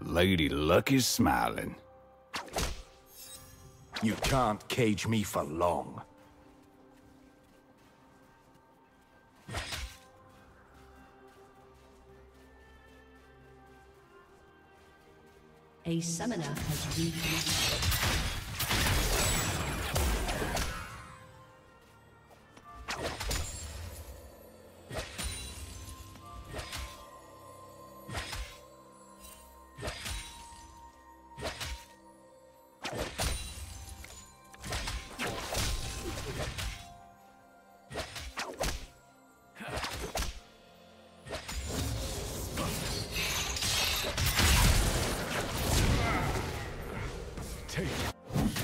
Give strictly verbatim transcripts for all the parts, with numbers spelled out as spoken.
Lady Luck is smiling. You can't cage me for long. A summoner has reconnected.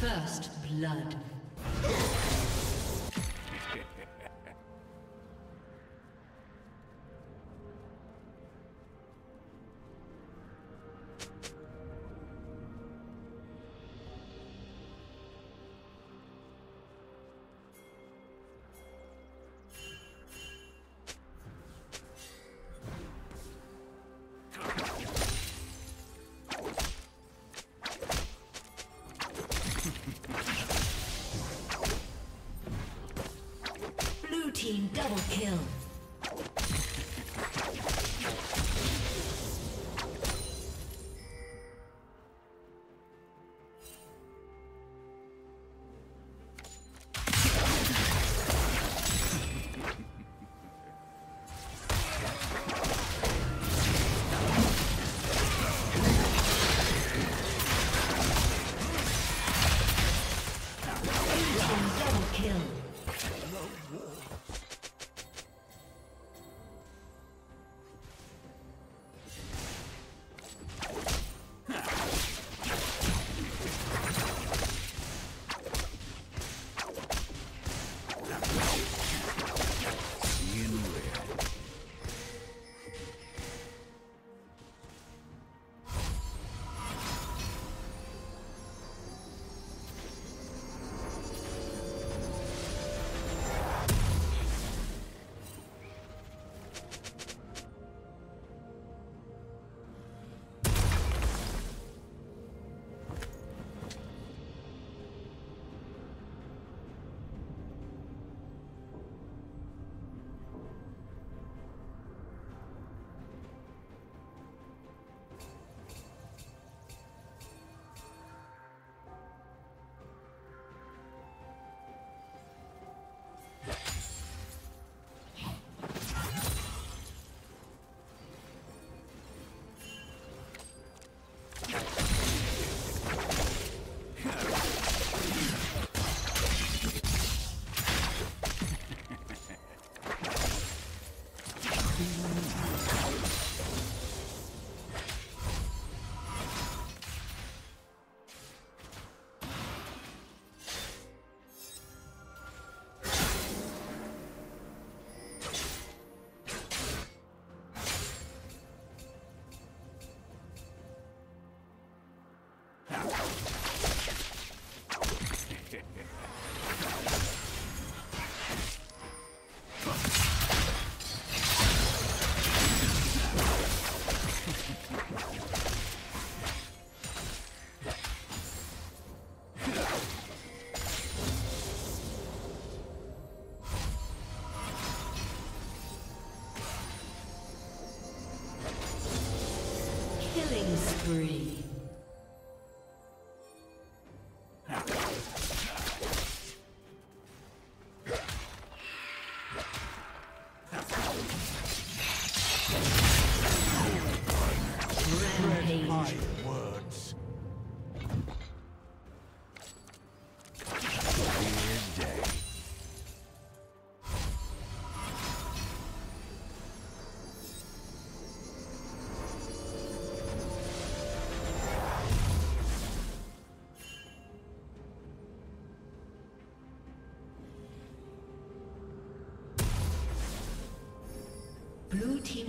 First blood. Double kill. Spree. Blue team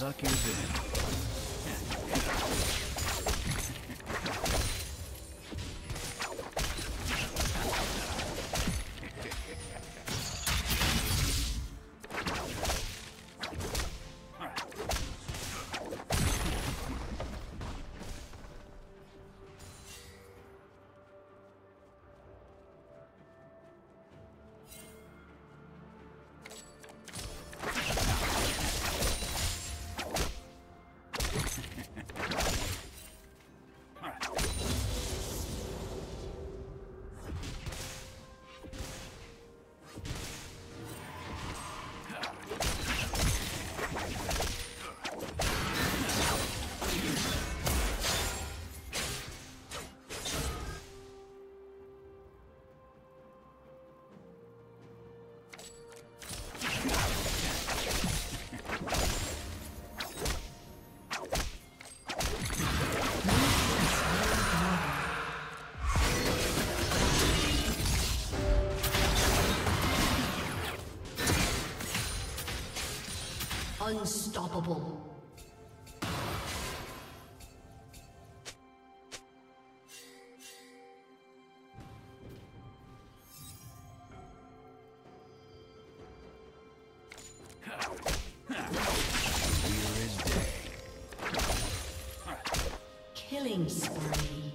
suckers in. Unstoppable. Killing spree.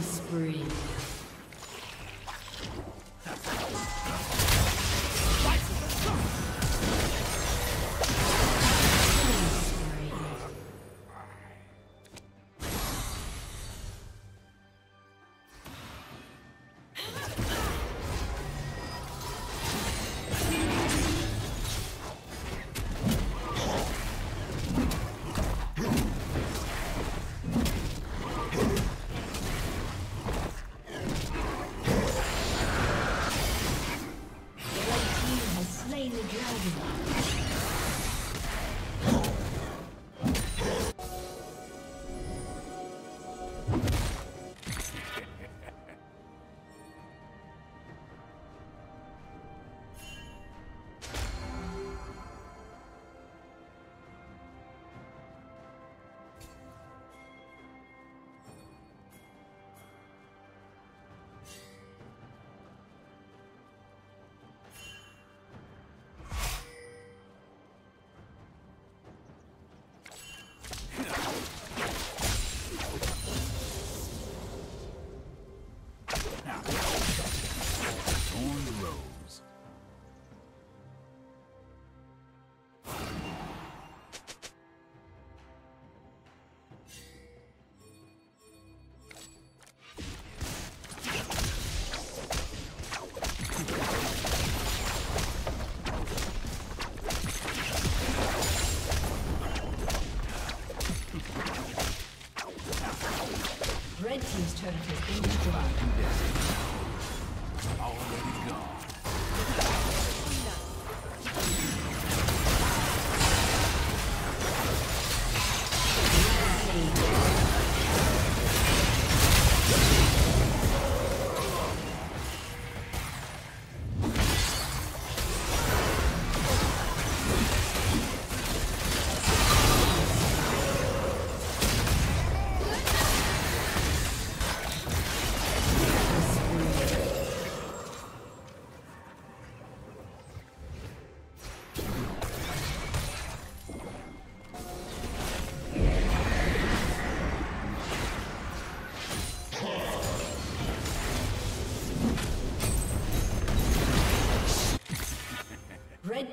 Spree. Red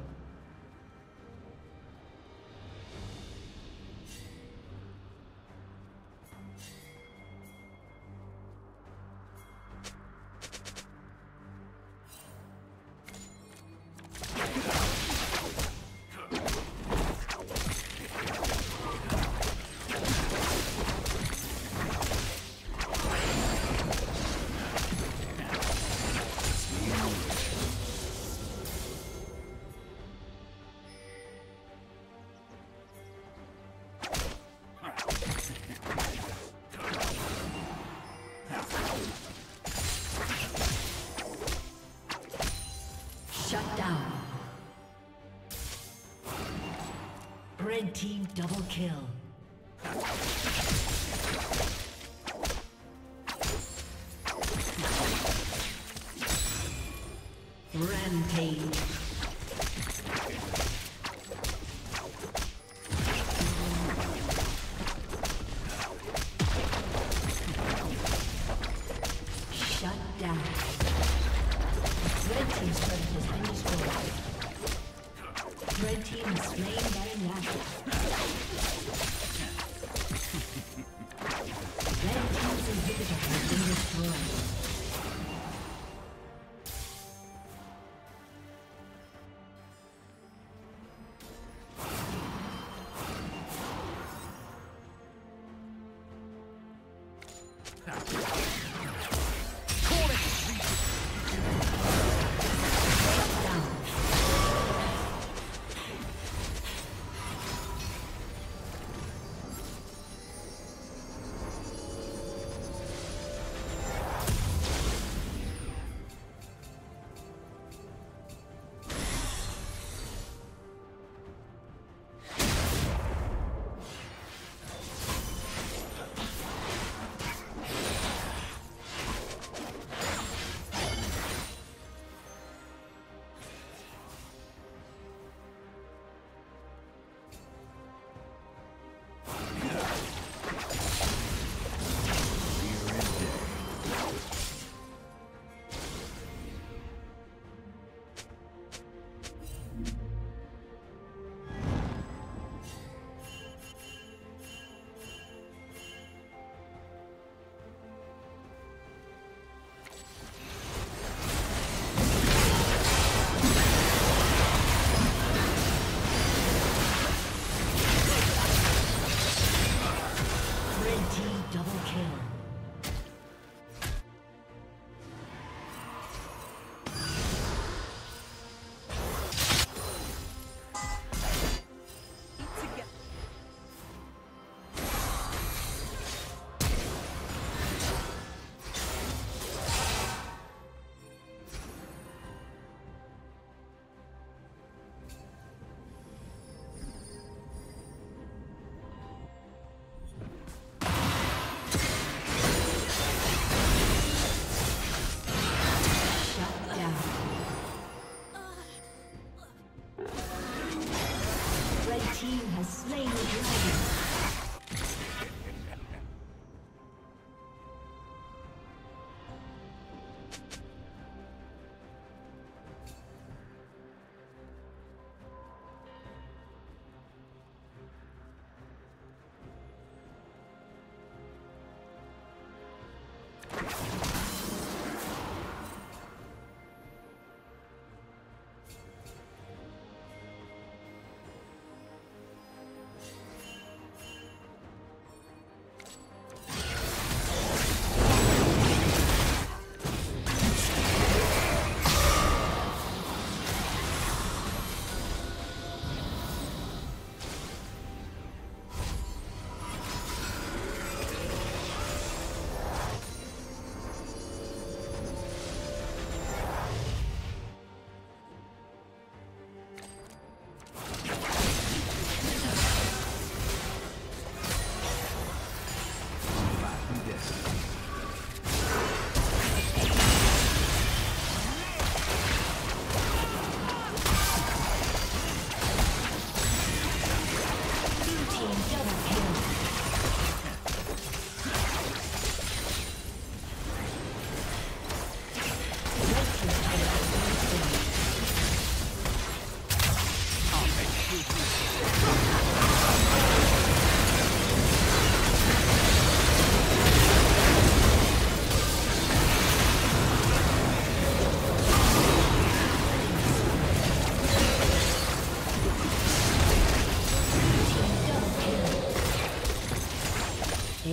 Red team double kill. Rampage. Red team is slain by Nash. Red team's inhibitor has been destroyed.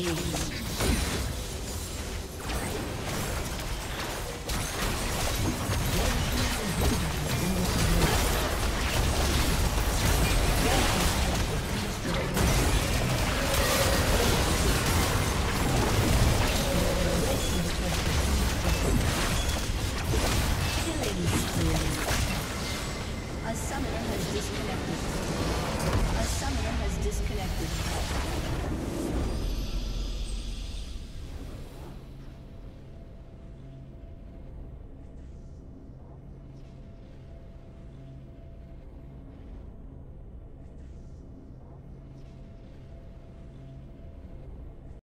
Peace.